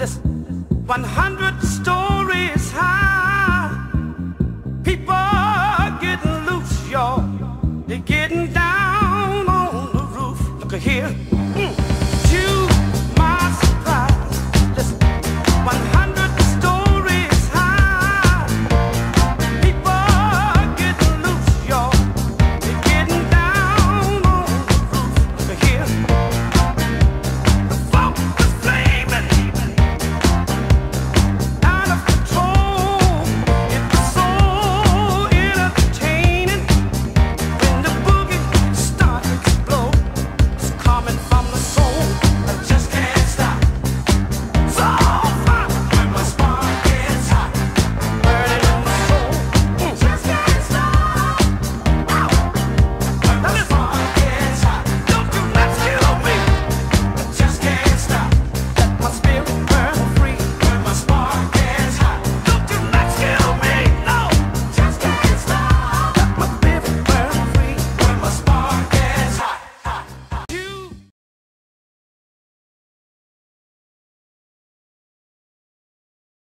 Listen, 100